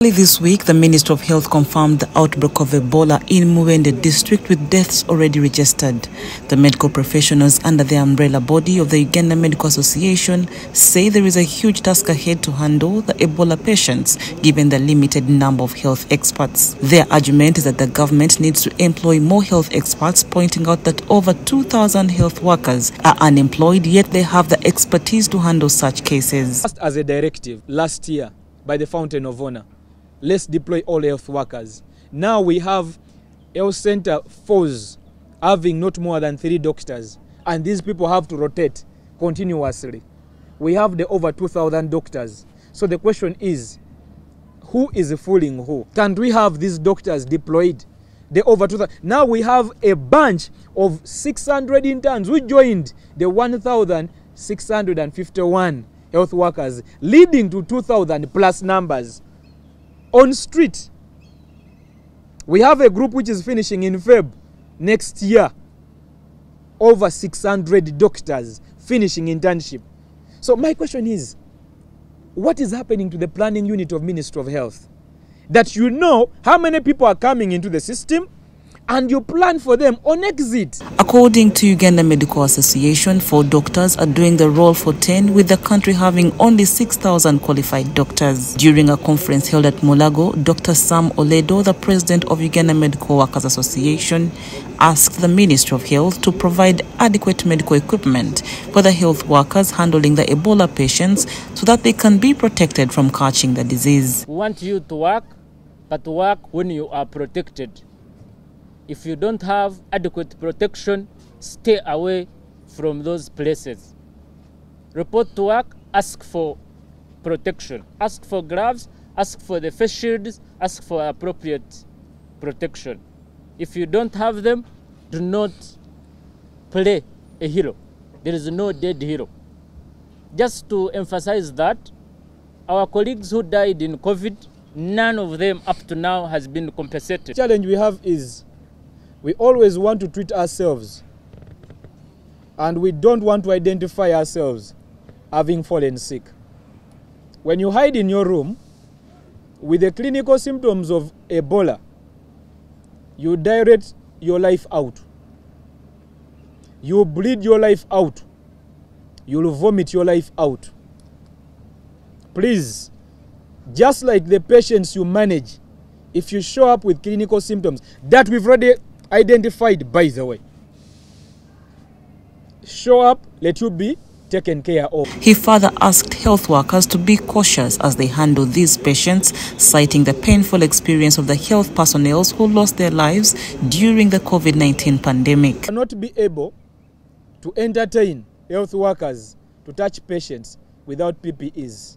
Early this week, the Minister of Health confirmed the outbreak of Ebola in Mubende district with deaths already registered. The medical professionals under the umbrella body of the Uganda Medical Association say there is a huge task ahead to handle the Ebola patients given the limited number of health experts. Their argument is that the government needs to employ more health experts, pointing out that over 2,000 health workers are unemployed, yet they have the expertise to handle such cases. Just as a directive, last year by the Fountain of Honor, let's deploy all health workers. Now we have health center fours having not more than 3 doctors, and these people have to rotate continuously. We have the over 2,000 doctors. So the question is, who is fooling who? Can we have these doctors deployed? The over 2,000. Now we have a bunch of 600 interns who joined the 1,651 health workers, leading to 2,000 plus numbers. On street, we have a group which is finishing in Feb next year. Over 600 doctors finishing internship. So my question is, what is happening to the planning unit of Ministry of Health? That you know how many people are coming into the system, and you plan for them on exit. According to Uganda Medical Association, 4 doctors are doing the role for 10, with the country having only 6,000 qualified doctors. During a conference held at Mulago, Dr. Sam Oledo, the president of Uganda Medical Workers Association, asked the Ministry of Health to provide adequate medical equipment for the health workers handling the Ebola patients so that they can be protected from catching the disease. We want you to work, but work when you are protected. If you don't have adequate protection, stay away from those places. Report to work, ask for protection. Ask for gloves, ask for the face shields, ask for appropriate protection. If you don't have them, do not play a hero. There is no dead hero. Just to emphasize that, our colleagues who died in COVID, none of them up to now has been compensated. The challenge we have is, we always want to treat ourselves, and we don't want to identify ourselves having fallen sick. When you hide in your room with the clinical symptoms of Ebola, you direct your life out. You bleed your life out. You'll vomit your life out. Please, just like the patients you manage, if you show up with clinical symptoms that we've already identified, by the way, show up, let you be taken care of. He further asked health workers to be cautious as they handle these patients, citing the painful experience of the health personnel who lost their lives during the COVID-19 pandemic. We cannot be able to entertain health workers to touch patients without PPEs.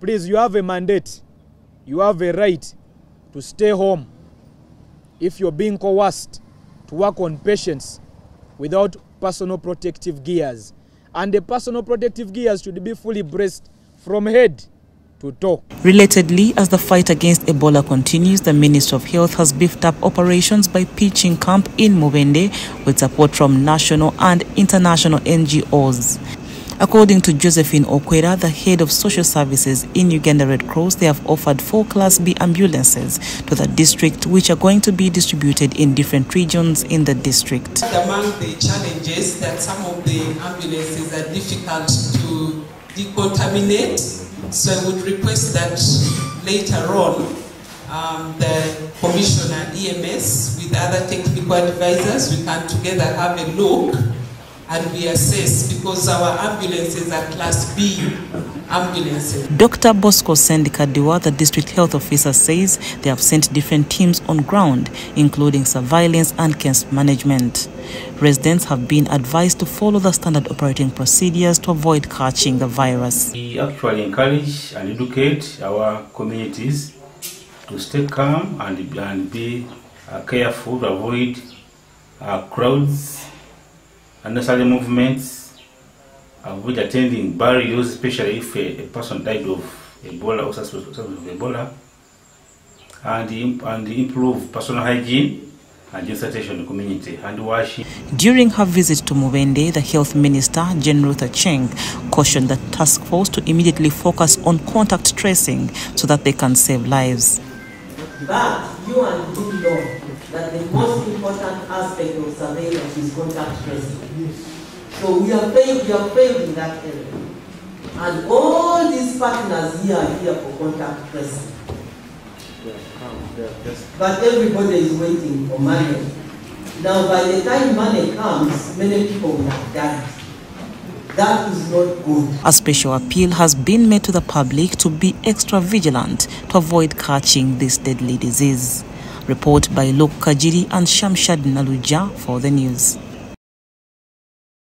Please, you have a mandate, you have a right to stay home. If you're being coerced to work on patients without personal protective gears, and the personal protective gears should be fully braced from head to toe. Relatedly, as the fight against Ebola continues, the Minister of Health has beefed up operations by pitching camp in Mubende with support from national and international NGOs. According to Josephine Okwera, the head of social services in Uganda Red Cross, they have offered 4 Class B ambulances to the district, which are going to be distributed in different regions in the district. Among the challenges that some of the ambulances are difficult to decontaminate, so I would request that later on the Commissioner EMS with other technical advisors, we can together have a look and we assess, because our ambulances are Class B ambulances. Dr. Bosco Sendikadewa, the district health officer, says they have sent different teams on ground, including surveillance and case management. Residents have been advised to follow the standard operating procedures to avoid catching the virus. We actually encourage and educate our communities to stay calm and be careful, to avoid crowds, unnecessary movements, avoid attending burials, especially if a person died of Ebola or suspected of Ebola, and improve personal hygiene and sanitation in the community, hand washing. During her visit to Mubende, the Health Minister, Jane Luther Cheng, cautioned the task force to immediately focus on contact tracing so that they can save lives. But you and you know that the most important aspect of surveillance is contact tracing. Yes. So we are failed in that area. And all these partners here are here for contact tracing. But everybody is waiting for money. Now, by the time money comes, many people will have died. That is not good. A special appeal has been made to the public to be extra vigilant to avoid catching this deadly disease. Report by Lok Kajiri and Shamshad Naluja for the news.